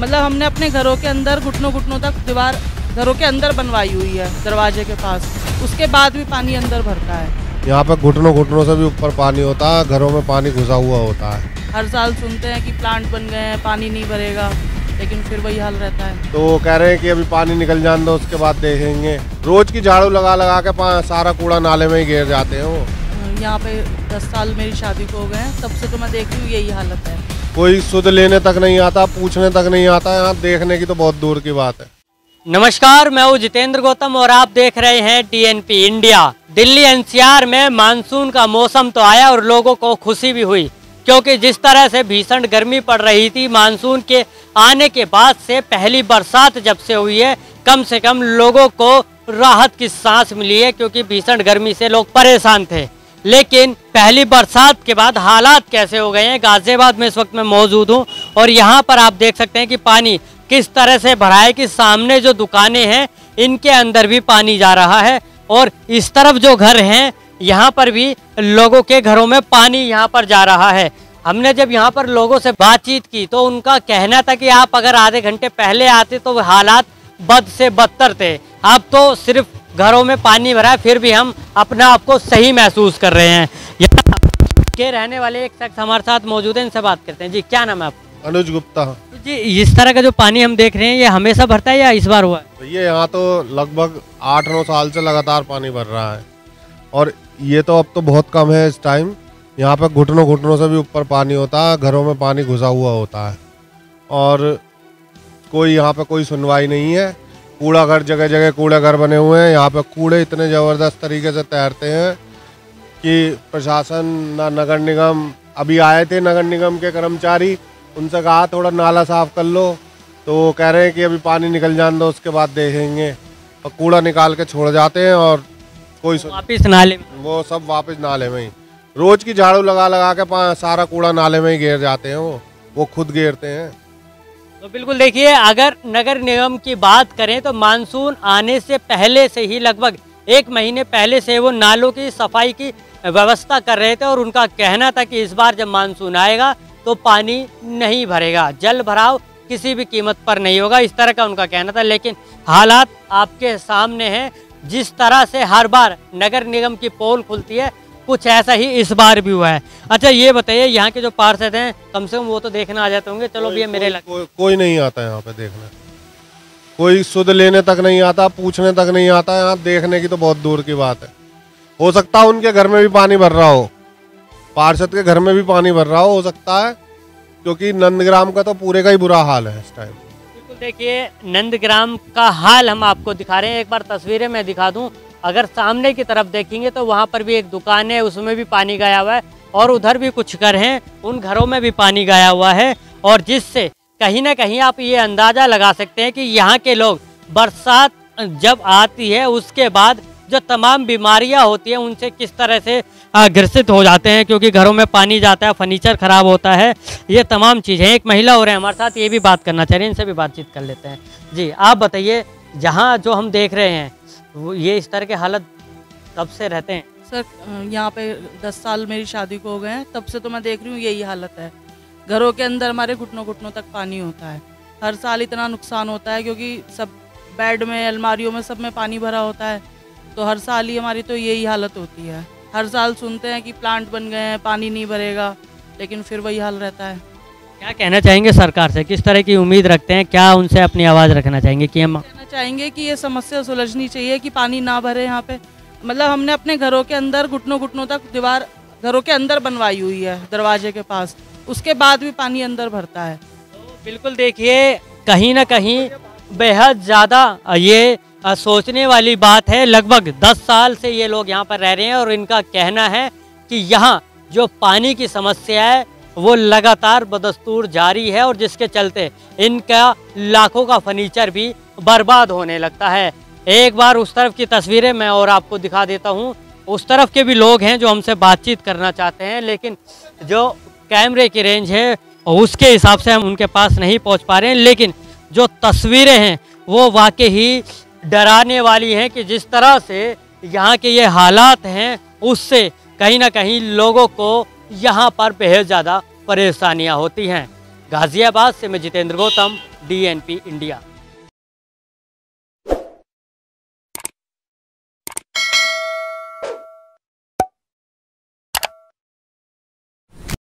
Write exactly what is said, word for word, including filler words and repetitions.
मतलब हमने अपने घरों के अंदर घुटनों घुटनों तक दीवार घरों के अंदर बनवाई हुई है दरवाजे के पास, उसके बाद भी पानी अंदर भरता है। यहाँ पर घुटनों घुटनों से भी ऊपर पानी होता है, घरों में पानी घुसा हुआ होता है। हर साल सुनते हैं कि प्लांट बन गए हैं, पानी नहीं भरेगा, लेकिन फिर वही हाल रहता है। तो कह रहे हैं कि अभी पानी निकल जाने दो, उसके बाद देखेंगे। रोज की झाड़ू लगा लगा के सारा कूड़ा नाले में ही गिर जाते हैं वो। यहाँ पे दस साल मेरी शादी को हो गए हैं, तब से तो मैं देख रही हूँ यही हालत है। कोई सुध लेने तक नहीं आता, पूछने तक नहीं आता, यहाँ देखने की तो बहुत दूर की बात है। नमस्कार, मैं हूँ जितेंद्र गौतम और आप देख रहे हैं D N P India. Delhi NCR में मानसून का मौसम तो आया और लोगों को खुशी भी हुई, क्योंकि जिस तरह से भीषण गर्मी पड़ रही थी, मानसून के आने के बाद से पहली बरसात जब से हुई है, कम से कम लोगों को राहत की सांस मिली है, क्योंकि भीषण गर्मी से लोग परेशान थे। लेकिन पहली बरसात के बाद हालात कैसे हो गए हैं, गाज़ियाबाद में इस वक्त मैं मौजूद हूँ और यहाँ पर आप देख सकते हैं कि पानी किस तरह से भरा है कि सामने जो दुकानें हैं इनके अंदर भी पानी जा रहा है और इस तरफ जो घर हैं यहाँ पर भी लोगों के घरों में पानी यहाँ पर जा रहा है। हमने जब यहाँ पर लोगों से बातचीत की तो उनका कहना था कि आप अगर आधे घंटे पहले आते तो हालात बद से बदतर थे, अब तो सिर्फ घरों में पानी भरा है, फिर भी हम अपना आप को सही महसूस कर रहे हैं। यहाँ के रहने वाले एक शख्स हमारे साथ मौजूद है, इनसे बात करते हैं। जी, क्या नाम है आपका? अनुज गुप्ता जी। इस तरह का जो पानी हम देख रहे हैं ये हमेशा भरता है या इस बार हुआ है? ये यहाँ तो लगभग आठ नौ साल से लगातार पानी भर रहा है और ये तो अब तो बहुत कम है इस टाइम। यहाँ पर घुटनों घुटनों से भी ऊपर पानी होता है, घरों में पानी घुसा हुआ होता है और कोई यहाँ पे कोई सुनवाई नहीं है। कूड़ा घर, जगह जगह कूड़े घर बने हुए हैं। यहाँ पे कूड़े इतने ज़बरदस्त तरीके से तैरते हैं कि प्रशासन ना नगर निगम, अभी आए थे नगर निगम के कर्मचारी, उनसे कहा थोड़ा नाला साफ़ कर लो, तो वो कह रहे हैं कि अभी पानी निकल जाने दो, उसके बाद देखेंगे। और कूड़ा निकाल के छोड़ जाते हैं और कोई वापस नाले में, वो सब वापस नाले में ही। रोज की झाड़ू लगा लगा के सारा कूड़ा नाले में ही गिर जाते हैं, वो वो खुद गिरते हैं। तो बिल्कुल देखिए, अगर नगर निगम की बात करें तो मानसून आने से पहले से ही, लगभग एक महीने पहले से वो नालों की सफाई की व्यवस्था कर रहे थे और उनका कहना था कि इस बार जब मानसून आएगा तो पानी नहीं भरेगा, जल भराव किसी भी कीमत पर नहीं होगा, इस तरह का उनका कहना था। लेकिन हालात आपके सामने हैं, जिस तरह से हर बार नगर निगम की पोल खुलती है, कुछ ऐसा ही इस बार भी हुआ है। अच्छा ये बताइए, यहाँ के जो पार्षद हैं कम से कम वो तो देखना आ जाते होंगे। चलो भैया, मेरे को, को, कोई नहीं आता यहाँ पे देखना, कोई सुध लेने तक नहीं आता, पूछने तक नहीं आता, यहाँ देखने की तो बहुत दूर की बात है। हो सकता है उनके घर में भी पानी भर रहा हो, पार्षद के घर में भी पानी भर रहा हो, हो सकता है, क्योंकि नंदग्राम का तो पूरे का ही बुरा हाल है इस टाइम। देखिए नंदग्राम का हाल हम आपको दिखा रहे हैं, एक बार तस्वीरें मैं दिखा दूं। अगर सामने की तरफ देखेंगे तो वहां पर भी एक दुकान है, उसमें भी पानी गया हुआ है और उधर भी कुछ घर हैं, उन घरों में भी पानी गया हुआ है, और जिससे कहीं ना कहीं आप ये अंदाज़ा लगा सकते हैं कि यहाँ के लोग बरसात जब आती है उसके बाद जो तमाम बीमारियाँ होती हैं उनसे किस तरह से ग्रसित हो जाते हैं, क्योंकि घरों में पानी जाता है, फर्नीचर खराब होता है, ये तमाम चीज़ें। एक महिला हो रहे हैं हमारे साथ, ये भी बात करना चाहिए, इनसे भी बातचीत कर लेते हैं। जी आप बताइए, जहाँ जो हम देख रहे हैं ये इस तरह के हालत कब से रहते हैं? सर यहाँ पे दस साल मेरी शादी को हो गए हैं, तब से तो मैं देख रही हूँ यही हालत है। घरों के अंदर हमारे घुटनों घुटनों तक पानी होता है, हर साल इतना नुकसान होता है, क्योंकि सब बेड में, अलमारियों में, सब में पानी भरा होता है, तो हर साल ही हमारी तो यही हालत होती है। हर साल सुनते हैं कि प्लांट बन गए हैं, पानी नहीं भरेगा, लेकिन फिर वही हाल रहता है। क्या कहना चाहेंगे सरकार से, किस तरह की उम्मीद रखते हैं, क्या उनसे अपनी आवाज़ रखना चाहेंगे कि हम कहना चाहेंगे कि ये समस्या सुलझनी चाहिए कि पानी ना भरे यहाँ पे। मतलब हमने अपने घरों के अंदर घुटनों घुटनों तक दीवार घरों के अंदर बनवाई हुई है दरवाजे के पास, उसके बाद भी पानी अंदर भरता है। तो बिल्कुल देखिए, कहीं ना कहीं बेहद ज़्यादा ये आ, सोचने वाली बात है। लगभग दस साल से ये लोग यहाँ पर रह रहे हैं और इनका कहना है कि यहाँ जो पानी की समस्या है वो लगातार बदस्तूर जारी है और जिसके चलते इनका लाखों का फर्नीचर भी बर्बाद होने लगता है। एक बार उस तरफ की तस्वीरें मैं और आपको दिखा देता हूँ। उस तरफ के भी लोग हैं जो हमसे बातचीत करना चाहते हैं, लेकिन जो कैमरे की रेंज है उसके हिसाब से हम उनके पास नहीं पहुँच पा रहे हैं। लेकिन जो तस्वीरें हैं वो वाकई ही डराने वाली हैं कि जिस तरह से यहाँ के ये हालात हैं उससे कहीं ना कहीं लोगों को यहाँ पर बेहद ज़्यादा परेशानियाँ होती हैं। गाज़ियाबाद से मैं Jitendra Gautam, D N P India.